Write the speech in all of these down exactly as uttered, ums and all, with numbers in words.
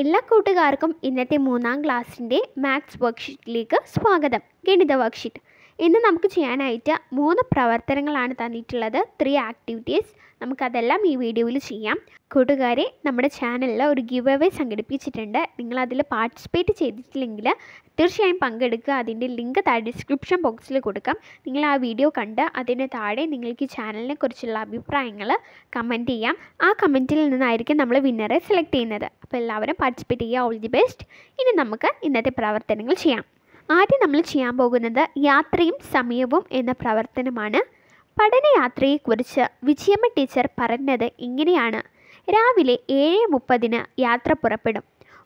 എല്ലാ കൂട്ടുകാർക്കും ഇന്നത്തെ മൂന്നാം ക്ലാസ്സിൻ്റെ മാത്സ് വർക്ക്ഷീറ്റിലേക്ക് സ്വാഗതം. ഗണിത വർക്ക്ഷീറ്റ് ഇന്ന് നമുക്ക് ചെയ്യാനായിട്ട് മൂന്ന് പ്രവർത്തനങ്ങളാണ് തന്നിട്ടുള്ളത്. ത്രീ ആക്ടിവിറ്റീസ്, നമുക്കതെല്ലാം ഈ വീഡിയോയിൽ ചെയ്യാം. കൂട്ടുകാരെ, നമ്മുടെ ചാനലിൽ ഒരു ഗിവ് അവേ സംഘടിപ്പിച്ചിട്ടുണ്ട്. നിങ്ങളതിൽ പാർട്ടിസിപ്പേറ്റ് ചെയ്തിട്ടില്ലെങ്കിൽ തീർച്ചയായും പങ്കെടുക്കുക. അതിൻ്റെ ലിങ്ക് താഴെ ഡിസ്ക്രിപ്ഷൻ ബോക്സിൽ കൊടുക്കാം. നിങ്ങൾ ആ വീഡിയോ കണ്ട് അതിന് താഴെ നിങ്ങൾക്ക് ഈ ചാനലിനെ കുറിച്ചുള്ള അഭിപ്രായങ്ങൾ കമൻറ്റ് ചെയ്യാം. ആ കമൻറ്റിൽ നിന്നായിരിക്കും നമ്മൾ വിന്നറെ സെലക്ട് ചെയ്യുന്നത്. അപ്പോൾ എല്ലാവരും പാർട്ടിസിപ്പേറ്റ് ചെയ്യുക. All the best. ഇനി നമുക്ക് ഇന്നത്തെ പ്രവർത്തനങ്ങൾ ചെയ്യാം. ആദ്യം നമ്മൾ ചെയ്യാൻ പോകുന്നത് യാത്രയും സമയവും എന്ന പ്രവർത്തനമാണ്. പഠനയാത്രയെക്കുറിച്ച് വിജയമ്മ ടീച്ചർ പറഞ്ഞത് ഇങ്ങനെയാണ്: രാവിലെ ഏഴ് മുപ്പതിന് യാത്ര പുറപ്പെടും.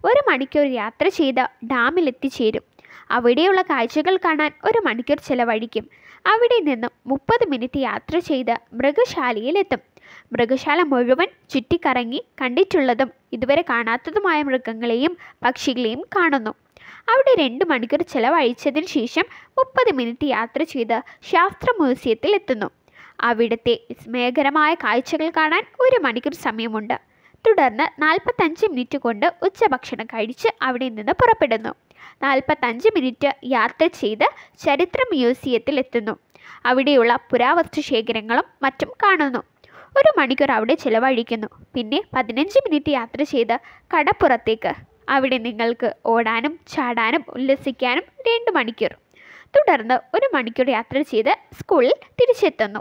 ഒരു മണിക്കൂർ യാത്ര ചെയ്ത് ഡാമിലെത്തിച്ചേരും. അവിടെയുള്ള കാഴ്ചകൾ കാണാൻ ഒരു മണിക്കൂർ ചിലവഴിക്കും. അവിടെ നിന്നും മുപ്പത് മിനിറ്റ് യാത്ര ചെയ്ത് മൃഗശാലയിലെത്തും. മൃഗശാല മുഴുവൻ ചുറ്റിക്കറങ്ങി കണ്ടിട്ടുള്ളതും ഇതുവരെ കാണാത്തതുമായ മൃഗങ്ങളെയും പക്ഷികളെയും കാണുന്നു. അവിടെ രണ്ട് മണിക്കൂർ ചിലവഴിച്ചതിന് ശേഷം മുപ്പത് മിനിറ്റ് യാത്ര ചെയ്ത് ശാസ്ത്ര മ്യൂസിയത്തിൽ എത്തുന്നു. അവിടുത്തെ വിസ്മയകരമായ കാഴ്ചകൾ കാണാൻ ഒരു മണിക്കൂർ സമയമുണ്ട്. തുടർന്ന് നാൽപ്പത്തഞ്ച് മിനിറ്റ് കൊണ്ട് ഉച്ചഭക്ഷണം കഴിച്ച് അവിടെ നിന്ന് പുറപ്പെടുന്നു. നാൽപ്പത്തഞ്ച് മിനിറ്റ് യാത്ര ചെയ്ത് ചരിത്ര മ്യൂസിയത്തിൽ എത്തുന്നു. അവിടെയുള്ള പുരാവസ്തു ശേഖരങ്ങളും മറ്റും കാണുന്നു. ഒരു മണിക്കൂർ അവിടെ ചിലവഴിക്കുന്നു. പിന്നെ പതിനഞ്ച് മിനിറ്റ് യാത്ര ചെയ്ത് കടപ്പുറത്തേക്ക്. അവിടെ നിങ്ങൾക്ക് ഓടാനും ചാടാനും ഉല്ലസിക്കാനും രണ്ട് മണിക്കൂർ. തുടർന്ന് ഒരു മണിക്കൂർ യാത്ര ചെയ്ത് സ്കൂളിൽ തിരിച്ചെത്തുന്നു.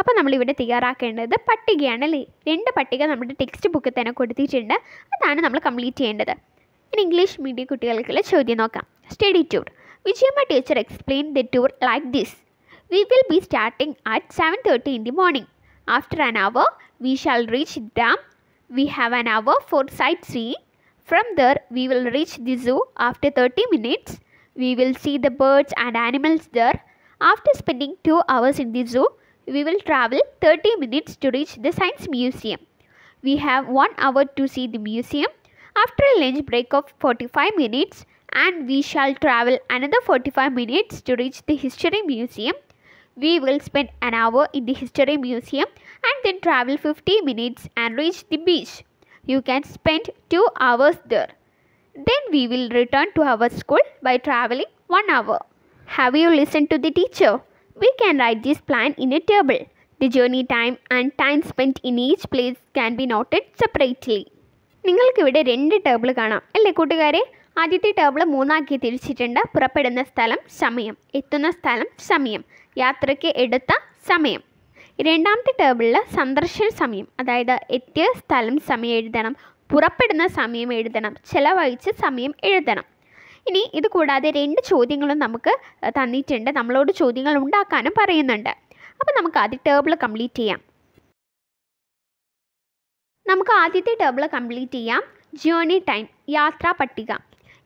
അപ്പോൾ നമ്മളിവിടെ തയ്യാറാക്കേണ്ടത് പട്ടികയാണല്ലേ. രണ്ട് പട്ടിക നമ്മുടെ ടെക്സ്റ്റ് ബുക്കിൽ തന്നെ കൊടുത്തിട്ടുണ്ട്. അതാണ് നമ്മൾ കംപ്ലീറ്റ് ചെയ്യേണ്ടത്. ഇനി ഇംഗ്ലീഷ് മീഡിയം കുട്ടികൾക്കുള്ള ചോദ്യം നോക്കാം. Study tour. Vijayamma teacher explain the tour like this: we will be starting at seven thirty in the morning. After an hour we shall reach dam. We have an hour for sightseeing. From there, we will reach the zoo after thirty minutes. We will see the birds and animals there. After spending two hours in the zoo, we will travel thirty minutes to reach the science museum. We have one hour to see the museum. After a lunch break of forty-five minutes, and we shall travel another forty-five minutes to reach the history museum. We will spend an hour in the history museum and then travel fifty minutes and reach the beach. You can spend two hours there. Then we will return to our school by traveling one hour. Have you listened to the teacher? We can write this plan in a table. The journey time and time spent in each place can be noted separately. നിങ്ങൾക്ക് ഇവിടെ രണ്ട് table കാണാം അല്ലേ കൂട്ടുകാരെ. ആദ്യത്തെ table മൂന്നാക്കി തിരിച്ചിട്ടുണ്ട്. പുറപ്പെടുന്ന സ്ഥലം സമയം, എത്തുന്ന സ്ഥലം സമയം, യാത്രയ്ക്ക് എടുത്ത സമയം. രണ്ടാമത്തെ ടേബിളിൽ സന്ദർശന സമയം, അതായത് എത്തിയ സ്ഥലം സമയം എഴുതണം, പുറപ്പെടുന്ന സമയം എഴുതണം, ചിലവഴിച്ച സമയം എഴുതണം. ഇനി ഇത് കൂടാതെ രണ്ട് ചോദ്യങ്ങളും നമുക്ക് തന്നിട്ടുണ്ട്. നമ്മളോട് ചോദ്യങ്ങൾ ഉണ്ടാക്കാനും പറയുന്നുണ്ട്. അപ്പോൾ നമുക്ക് ആദ്യ ടേബിൾ കംപ്ലീറ്റ് ചെയ്യാം. നമുക്ക് ആദ്യത്തെ ടേബിൾ കംപ്ലീറ്റ് ചെയ്യാം. ജേണി ടൈം, യാത്രാ പട്ടിക.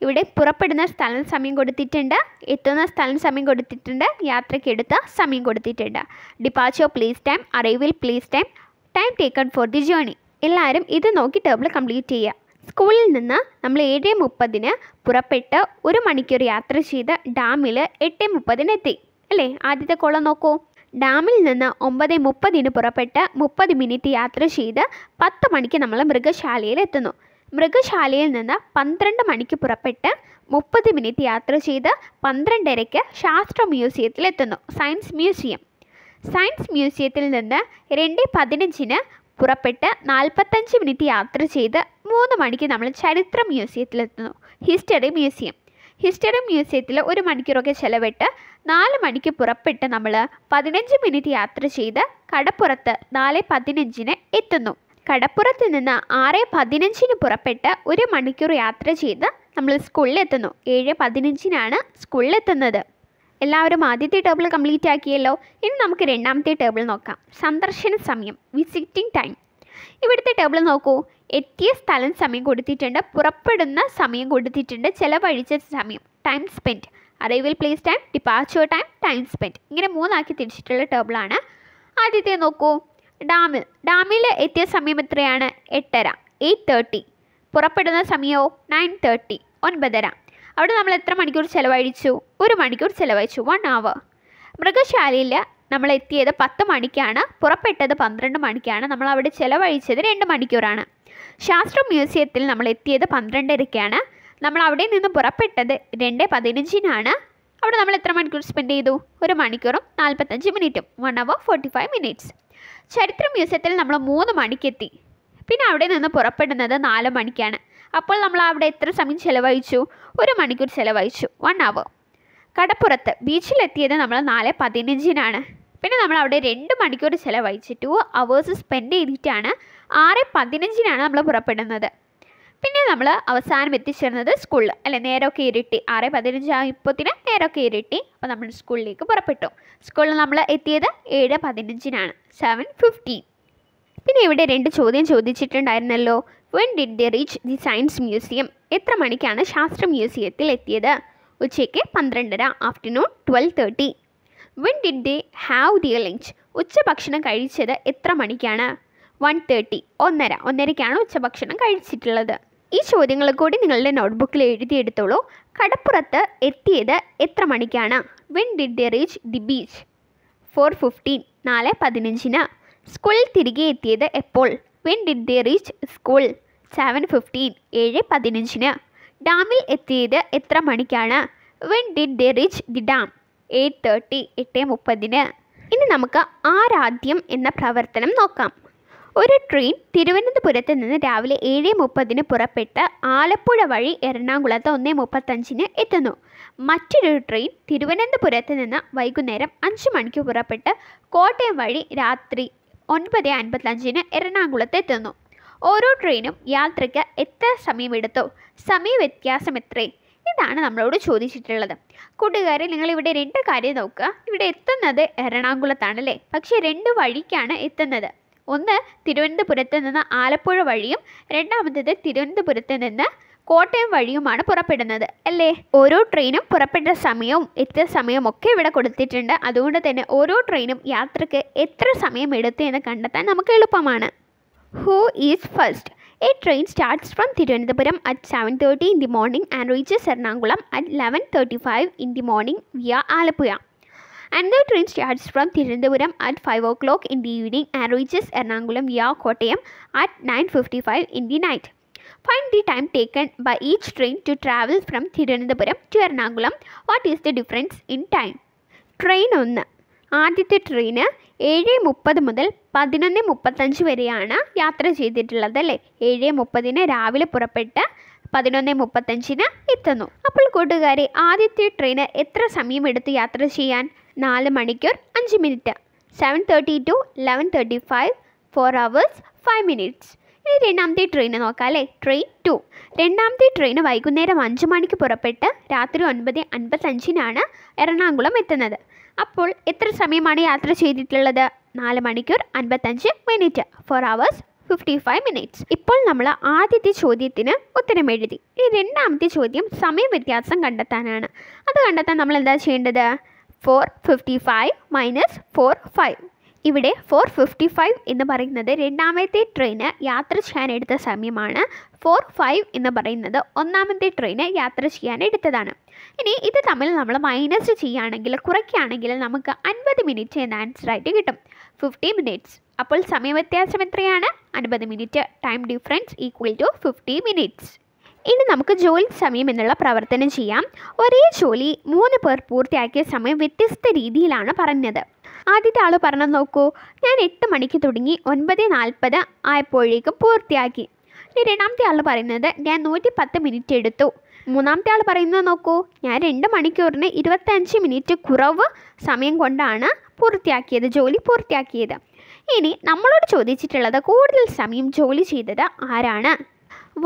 ഇവിടെ പുറപ്പെടുന്ന സ്ഥലം സമയം കൊടുത്തിട്ടുണ്ട്, എത്തുന്ന സ്ഥലം സമയം കൊടുത്തിട്ടുണ്ട്, യാത്രയ്ക്കെടുത്ത സമയം കൊടുത്തിട്ടുണ്ട്. Departure place time, arrival place time, time taken for the journey. എല്ലാവരും ഇത് നോക്കി ടേബിൾ കംപ്ലീറ്റ് ചെയ്യുക. സ്കൂളിൽ നിന്ന് നമ്മൾ ഏഴ് മുപ്പതിന് പുറപ്പെട്ട് ഒരു മണിക്കൂർ യാത്ര ചെയ്ത് ഡാമിൽ എട്ട് മുപ്പതിന് എത്തി അല്ലേ. ആദ്യത്തെ കോളം നോക്കൂ. ഡാമിൽ നിന്ന് ഒമ്പത് മുപ്പതിന് പുറപ്പെട്ട് മുപ്പത് മിനിറ്റ് യാത്ര ചെയ്ത് പത്ത് മണിക്ക് നമ്മൾ മൃഗശാലയിൽ എത്തുന്നു. മൃഗശാലയിൽ നിന്ന് പന്ത്രണ്ട് മണിക്ക് പുറപ്പെട്ട് മുപ്പത് മിനിറ്റ് യാത്ര ചെയ്ത് പന്ത്രണ്ടരയ്ക്ക് ശാസ്ത്ര മ്യൂസിയത്തിലെത്തുന്നു, സയൻസ് മ്യൂസിയം. സയൻസ് മ്യൂസിയത്തിൽ നിന്ന് രണ്ട് പതിനഞ്ചിന് പുറപ്പെട്ട് നാൽപ്പത്തഞ്ച് മിനിറ്റ് യാത്ര ചെയ്ത് മൂന്ന് മണിക്ക് നമ്മൾ ചരിത്ര മ്യൂസിയത്തിലെത്തുന്നു, ഹിസ്റ്ററി മ്യൂസിയം. ഹിസ്റ്ററി മ്യൂസിയത്തിൽ ഒരു മണിക്കൂറൊക്കെ ചിലവിട്ട് നാല് മണിക്ക് പുറപ്പെട്ട് നമ്മൾ പതിനഞ്ച് മിനിറ്റ് യാത്ര ചെയ്ത് കടപ്പുറത്ത് നാല് പതിനഞ്ചിന് എത്തുന്നു. കടപ്പുറത്ത് നിന്ന് ആറ് പതിനഞ്ചിന് പുറപ്പെട്ട് ഒരു മണിക്കൂർ യാത്ര ചെയ്ത് നമ്മൾ സ്കൂളിലെത്തുന്നു. ഏഴ് പതിനഞ്ചിനാണ് സ്കൂളിലെത്തുന്നത്. എല്ലാവരും ആദ്യത്തെ ടേബിൾ കംപ്ലീറ്റ് ആക്കിയല്ലോ. ഇനി നമുക്ക് രണ്ടാമത്തെ ടേബിൾ നോക്കാം. സന്ദർശന സമയം, വിസിറ്റിംഗ് ടൈം. ഇവിടുത്തെ ടേബിൾ നോക്കൂ. എത്തിയ സ്ഥലം സമയം കൊടുത്തിട്ടുണ്ട്, പുറപ്പെടുന്ന സമയം കൊടുത്തിട്ടുണ്ട്, ചിലവഴിച്ച സമയം time spend, arrival place time, departure time, time spent. ഇങ്ങനെ മൂന്നാക്കി തിരിച്ചിട്ടുള്ള ടേബിൾ ആണ്. ആദ്യത്തെ നോക്കൂ, ഡാമിൽ ഡാമിൽ എത്തിയ സമയം എത്രയാണ്? എട്ടര, എയ്റ്റ് തേർട്ടി. പുറപ്പെടുന്ന സമയമോ? നയൻ തേർട്ടി, ഒൻപതര. അവിടെ നമ്മൾ എത്ര മണിക്കൂർ ചിലവഴിച്ചു? ഒരു മണിക്കൂർ ചിലവഴിച്ചു, വൺ അവർ. മൃഗശാലയിൽ നമ്മൾ എത്തിയത് പത്ത് മണിക്കാണ്, പുറപ്പെട്ടത് പന്ത്രണ്ട് മണിക്കാണ്, നമ്മൾ അവിടെ ചിലവഴിച്ചത് രണ്ട് മണിക്കൂറാണ്. ശാസ്ത്ര മ്യൂസിയത്തിൽ നമ്മൾ എത്തിയത് പന്ത്രണ്ടരയ്ക്കാണ്, നമ്മൾ അവിടെ നിന്ന് പുറപ്പെട്ടത് രണ്ട് പതിനഞ്ചിനാണ്. അവിടെ നമ്മൾ എത്ര മണിക്കൂർ സ്പെൻഡ് ചെയ്തു? ഒരു മണിക്കൂറും നാൽപ്പത്തഞ്ച് മിനിറ്റും, one hour forty five minutes. ചരിത്ര മ്യൂസിയത്തിൽ നമ്മൾ മൂന്ന് മണിക്കെത്തി, പിന്നെ അവിടെ നിന്ന് പുറപ്പെടുന്നത് നാല് മണിക്കാണ്. അപ്പോൾ നമ്മൾ അവിടെ എത്ര സമയം ചിലവഴിച്ചു? ഒരു മണിക്കൂർ ചിലവഴിച്ചു, വൺ അവർ. കടപ്പുറത്ത് ബീച്ചിലെത്തിയത് നമ്മൾ നാല് പതിനഞ്ചിനാണ്, പിന്നെ നമ്മൾ അവിടെ രണ്ട് മണിക്കൂർ ചിലവഴിച്ച് ടു അവേഴ്സ് സ്പെൻഡ് ചെയ്തിട്ടാണ്. ആറ് പതിനഞ്ചിനാണ് നമ്മൾ പുറപ്പെടുന്നത്. പിന്നെ നമ്മൾ അവസാനം എത്തിച്ചേർന്നത് സ്കൂളിൽ അല്ലെ, നേരമൊക്കെ ഇരുട്ടി. ആറ് പതിനഞ്ചായപ്പോത്തിന് നേരമൊക്കെ ഇരുട്ടി, അപ്പോൾ നമ്മൾ സ്കൂളിലേക്ക് പുറപ്പെട്ടു. സ്കൂളിൽ നമ്മൾ എത്തിയത് ഏഴ് പതിനഞ്ചിനാണ്, സെവൻ ഫിഫ്റ്റീൻ. പിന്നെ ഇവിടെ രണ്ട് ചോദ്യം ചോദിച്ചിട്ടുണ്ടായിരുന്നല്ലോ, when did the reach the science museum? എത്ര മണിക്കാണ് ശാസ്ത്ര മ്യൂസിയത്തിൽ എത്തിയത്? ഉച്ചയ്ക്ക് പന്ത്രണ്ടര, afternoon twelve thirty. When did they have their lunch? ഉച്ചഭക്ഷണം കഴിച്ചത് എത്ര മണിക്കാണ്? വൺ തേർട്ടി, ഒന്നര, ഒന്നരയ്ക്കാണ് ഉച്ചഭക്ഷണം കഴിച്ചിട്ടുള്ളത്. ഈ ചോദ്യങ്ങൾ കൂടി നിങ്ങളുടെ നോട്ട്ബുക്കിൽ എഴുതിയെടുത്തോളൂ. കടപ്പുറത്ത് എത്തിയത് എത്ര മണിക്കാണ്? When did they reach the beach? Four fifteen, നാല് പതിനഞ്ചിന്. സ്കൂളിൽ തിരികെ എത്തിയത് എപ്പോൾ? When did they reach school? Seven fifteen, ഏഴ് പതിനഞ്ചിന്. ഡാമിൽ എത്തിയത് എത്ര മണിക്കാണ്? When did they reach the dam? Eight thirty, എട്ട് മുപ്പതിന്. ഇനി നമുക്ക് ആരാദ്യം എന്ന പ്രവർത്തനം നോക്കാം. ഒരു ട്രെയിൻ തിരുവനന്തപുരത്ത് നിന്ന് രാവിലെ ഏഴ് മുപ്പതിന് പുറപ്പെട്ട് ആലപ്പുഴ വഴി എറണാകുളത്ത് ഒന്ന് മുപ്പത്തഞ്ചിന് എത്തുന്നു. മറ്റൊരു ട്രെയിൻ തിരുവനന്തപുരത്ത് നിന്ന് വൈകുന്നേരം അഞ്ച് മണിക്ക് പുറപ്പെട്ട് കോട്ടയം വഴി രാത്രി ഒൻപത് അൻപത്തഞ്ചിന് എറണാകുളത്ത് എത്തുന്നു. ഓരോ ട്രെയിനും യാത്രയ്ക്ക് എത്ര സമയമെടുത്തു? സമയ വ്യത്യാസം എത്രേ? ഇതാണ് നമ്മളോട് ചോദിച്ചിട്ടുള്ളത്. കൂട്ടുകാരെ, നിങ്ങളിവിടെ രണ്ട് കാര്യം നോക്കുക. ഇവിടെ എത്തുന്നത് എറണാകുളത്താണല്ലേ, പക്ഷേ രണ്ട് വഴിക്കാണ് എത്തുന്നത്. ഒന്ന് തിരുവനന്തപുരത്ത് നിന്ന് ആലപ്പുഴ വഴിയും രണ്ടാമത്തേത് തിരുവനന്തപുരത്ത് നിന്ന് കോട്ടയം വഴിയുമാണ് പുറപ്പെടുന്നത് അല്ലേ. ഓരോ ട്രെയിനും പുറപ്പെട്ട സമയവും എത്ര സമയവും ഒക്കെ ഇവിടെ കൊടുത്തിട്ടുണ്ട്. അതുകൊണ്ട് തന്നെ ഓരോ ട്രെയിനും യാത്രയ്ക്ക് എത്ര സമയം എടുത്തു എന്ന് കണ്ടെത്താൻ നമുക്ക് എളുപ്പമാണ്. Who is first? A train starts from Tirunelveli at seven thirty in the morning and reaches Ernakulam at eleven thirty-five in the morning via Alappuzha. Another train starts from Tirunelveli at five o'clock in the evening and reaches Ernakulam via Kottayam at nine fifty-five in the night. Find the time taken by each train to travel from Tirunelveli to Ernakulam. What is the difference in time? Train ഒന്ന്, ആദ്യത്തെ train ഏഴ് മുപ്പത് മുതൽ പതിനൊന്ന് മുപ്പത്തഞ്ച് വരെയാണ് യാത്ര ചെയ്തിട്ടുള്ളത് അല്ലേ. ഏഴ് മുപ്പതിന് രാവിലെ പുറപ്പെട്ട് പതിനൊന്ന് മുപ്പത്തഞ്ചിന് എത്തുന്നു. അപ്പോൾ കൂട്ടുകാരെ, ആദ്യത്തെ ട്രെയിന് എത്ര സമയം എടുത്ത് യാത്ര ചെയ്യാൻ? നാല് മണിക്കൂർ അഞ്ച് minute, seven thirty to eleven thirty five, four hours five minutes. ഇനി രണ്ടാമത്തെ ട്രെയിന് നോക്കാം അല്ലേ, ട്രെയിൻ ടു. രണ്ടാമത്തെ ട്രെയിന് വൈകുന്നേരം അഞ്ച് മണിക്ക് പുറപ്പെട്ട് രാത്രി ഒൻപത് അൻപത്തഞ്ചിനാണ് എറണാകുളം എത്തുന്നത്. അപ്പോൾ എത്ര സമയമാണ് യാത്ര ചെയ്തിട്ടുള്ളത്? നാല് മണിക്കൂർ അൻപത്തഞ്ച് minute, four hours fifty five minutes. ഇപ്പോൾ നമ്മൾ ആദ്യത്തെ ചോദ്യത്തിന് ഉത്തരം എഴുതി. ഈ രണ്ടാമത്തെ ചോദ്യം സമയ വ്യത്യാസം കണ്ടെത്താനാണ്. അത് കണ്ടെത്താൻ നമ്മൾ എന്താ ചെയ്യേണ്ടത്? Four fifty five minus four five. ഇവിടെ ഫോർ ഫിഫ്റ്റി ഫൈവ് എന്ന് പറയുന്നത് രണ്ടാമത്തെ ട്രെയിന് യാത്ര ചെയ്യാൻ എടുത്ത സമയമാണ്. ഫോർ ഫൈവ് എന്ന് പറയുന്നത് ഒന്നാമത്തെ ട്രെയിന് യാത്ര ചെയ്യാൻ എടുത്തതാണ്. ഇനി ഇത് തമ്മിൽ നമ്മൾ മൈനസ് ചെയ്യുകയാണെങ്കിൽ, കുറയ്ക്കുകയാണെങ്കിൽ നമുക്ക് അൻപത് മിനിറ്റ് എന്ന ആൻസറായിട്ട് കിട്ടും, ഫിഫ്റ്റി മിനിറ്റ്സ്. അപ്പോൾ സമയവ്യത്യാസം എത്രയാണ്? അൻപത് minute. Time difference equal to fifty minutes. ഇനി നമുക്ക് ജോലി സമയം എന്നുള്ള പ്രവർത്തനം ചെയ്യാം. ഒരേ ജോലി മൂന്ന് പേർ പൂർത്തിയാക്കിയ സമയം വ്യത്യസ്ത രീതിയിലാണ് പറഞ്ഞത്. ആദ്യത്തെ ആൾ പറഞ്ഞു നോക്കൂ, ഞാൻ എട്ട് മണിക്ക് തുടങ്ങി ഒൻപത് നാൽപ്പത് ആയപ്പോഴേക്കും പൂർത്തിയാക്കി. ഇനി രണ്ടാമത്തെ ആൾ പറയുന്നത് ഞാൻ നൂറ്റി പത്ത് മിനിറ്റ് എടുത്തു. മൂന്നാമത്തെ ആൾ പറയുന്നത് നോക്കൂ, ഞാൻ രണ്ട് മണിക്കൂറിന് ഇരുപത്തഞ്ച് മിനിറ്റ് കുറവ് സമയം കൊണ്ടാണ് പൂർത്തിയാക്കിയത്, ജോലി പൂർത്തിയാക്കിയത്. ഇനി നമ്മളോട് ചോദിച്ചിട്ടുള്ളത് കൂടുതൽ സമയം ജോലി ചെയ്തത് ആരാണ്?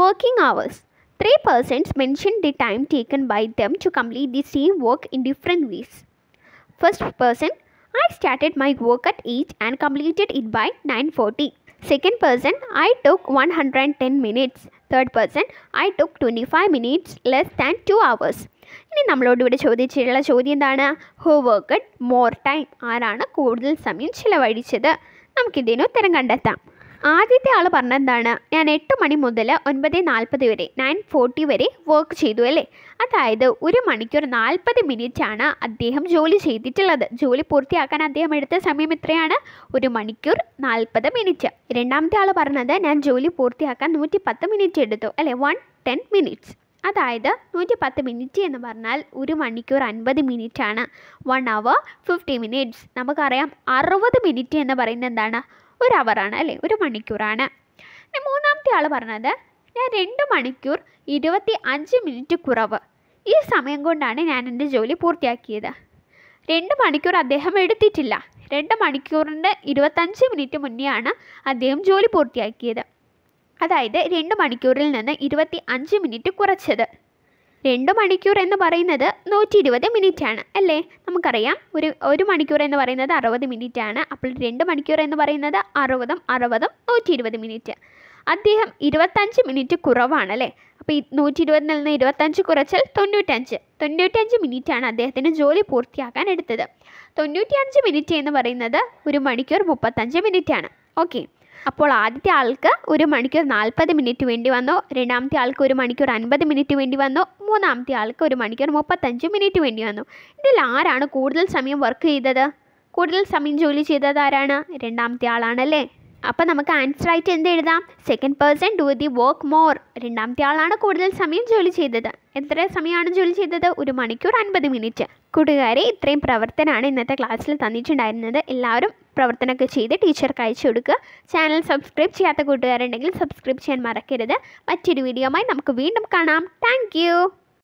Working hours. Three persons mentioned the time taken by them to complete the same work in different ways. First person, I started my work at eight and completed it by nine forty. Second person, I took one hundred ten minutes. Third person, I took twenty-five minutes, less than two hours. ഇനി നമ്മളോട് ഇവിടെ ചോദിച്ചിട്ടുള്ള ചോദ്യം എന്താണ്? Who worked more time? ആരാണ് കൂടുതൽ സമയം ചിലവഴിച്ചത്? നമുക്കിതിന് ഉത്തരം കണ്ടെത്താം. ആദ്യത്തെ ആൾ പറഞ്ഞെന്താണ്? ഞാൻ എട്ട് മണി മുതൽ ഒൻപത് നാൽപ്പത് വരെ നയൻ ഫോർട്ടി വരെ വർക്ക് ചെയ്തു അല്ലേ. അതായത് ഒരു മണിക്കൂർ നാൽപ്പത് മിനിറ്റാണ് അദ്ദേഹം ജോലി ചെയ്തിട്ടുള്ളത്. ജോലി പൂർത്തിയാക്കാൻ അദ്ദേഹം എടുത്ത സമയം എത്രയാണ്? ഒരു മണിക്കൂർ നാൽപ്പത് മിനിറ്റ്. രണ്ടാമത്തെ ആൾ പറഞ്ഞത് ഞാൻ ജോലി പൂർത്തിയാക്കാൻ നൂറ്റി പത്ത് മിനിറ്റ് എടുത്തു അല്ലേ, വൺ ടെൻ മിനിറ്റ്സ്. അതായത് നൂറ്റി പത്ത് മിനിറ്റ് എന്ന് പറഞ്ഞാൽ ഒരു മണിക്കൂർ അൻപത് മിനിറ്റാണ്, വൺ അവർ ഫിഫ്റ്റി മിനിറ്റ്സ്. നമുക്കറിയാം അറുപത് മിനിറ്റ് എന്ന് പറയുന്നത് എന്താണ്? ഒരു അവറാണ് അല്ലേ, ഒരു മണിക്കൂറാണ്. പിന്നെ മൂന്നാമത്തെ ആൾ പറഞ്ഞത് ഞാൻ രണ്ട് മണിക്കൂർ ഇരുപത്തി അഞ്ച് മിനിറ്റ് കുറവ് ഈ സമയം കൊണ്ടാണ് ഞാൻ എൻ്റെ ജോലി പൂർത്തിയാക്കിയത്. രണ്ട് മണിക്കൂർ അദ്ദേഹം എടുത്തിട്ടില്ല, രണ്ട് മണിക്കൂറിൻ്റെ ഇരുപത്തഞ്ച് മിനിറ്റ് മുന്നെയാണ് അദ്ദേഹം ജോലി പൂർത്തിയാക്കിയത്. അതായത് രണ്ട് മണിക്കൂറിൽ നിന്ന് ഇരുപത്തി അഞ്ച് മിനിറ്റ് കുറച്ചത്. രണ്ട് മണിക്കൂർ എന്ന് പറയുന്നത് നൂറ്റി ഇരുപത് മിനിറ്റാണ് അല്ലേ. നമുക്കറിയാം ഒരു ഒരു മണിക്കൂർ എന്ന് പറയുന്നത് അറുപത് മിനിറ്റാണ്. അപ്പോൾ രണ്ട് മണിക്കൂർ എന്ന് പറയുന്നത് അറുപതും അറുപതും നൂറ്റി ഇരുപത് മിനിറ്റ്. അദ്ദേഹം ഇരുപത്തഞ്ച് മിനിറ്റ് കുറവാണ് അല്ലേ. അപ്പോൾ ഈ നൂറ്റി ഇരുപതിൽ നിന്ന് ഇരുപത്തഞ്ച് കുറച്ചാൽ തൊണ്ണൂറ്റഞ്ച് തൊണ്ണൂറ്റഞ്ച് മിനിറ്റാണ് അദ്ദേഹത്തിന് ജോലി പൂർത്തിയാക്കാൻ എടുത്തത്. തൊണ്ണൂറ്റിയഞ്ച് മിനിറ്റ് എന്ന് പറയുന്നത് ഒരു മണിക്കൂർ മുപ്പത്തഞ്ച് മിനിറ്റാണ്. ഓക്കെ, അപ്പോൾ ആദ്യത്തെ ആൾക്ക് ഒരു മണിക്കൂർ നാൽപ്പത് മിനിറ്റ് വേണ്ടി വന്നു, രണ്ടാമത്തെ ആൾക്ക് ഒരു മണിക്കൂർ അൻപത് മിനിറ്റ് വേണ്ടി വന്നു, മൂന്നാമത്തെ ആൾക്ക് ഒരു മണിക്കൂർ മുപ്പത്തഞ്ച് മിനിറ്റ് വേണ്ടി വന്നു. ഇതിൽ ആരാണ് കൂടുതൽ സമയം വർക്ക് ചെയ്തത്? കൂടുതൽ സമയം ജോലി ചെയ്തത് ആരാണ്? രണ്ടാമത്തെ ആളാണല്ലേ. അപ്പോൾ നമുക്ക് ആൻസർ ആയിട്ട് എന്ത് എഴുതാം? Second person do the work more. രണ്ടാമത്തെ ആളാണ് കൂടുതൽ സമയം ജോലി ചെയ്തത്. എത്ര സമയമാണ് ജോലി ചെയ്തത്? ഒരു മണിക്കൂർ അൻപത് മിനിറ്റ്. കൂട്ടുകാരെ, ഇത്രയും പ്രവർത്തനമാണ് ഇന്നത്തെ ക്ലാസ്സിൽ തന്നിട്ടുണ്ടായിരുന്നത്. എല്ലാവരും പ്രവർത്തനമൊക്കെ ചെയ്ത് ടീച്ചർക്ക് അയച്ചു കൊടുക്കുക. ചാനൽ സബ്സ്ക്രൈബ് ചെയ്യാത്ത കൂട്ടുകാരുണ്ടെങ്കിൽ സബ്സ്ക്രൈബ് ചെയ്യാൻ മറക്കരുത്. മറ്റൊരു വീഡിയോയുമായി നമുക്ക് വീണ്ടും കാണാം. Thank U.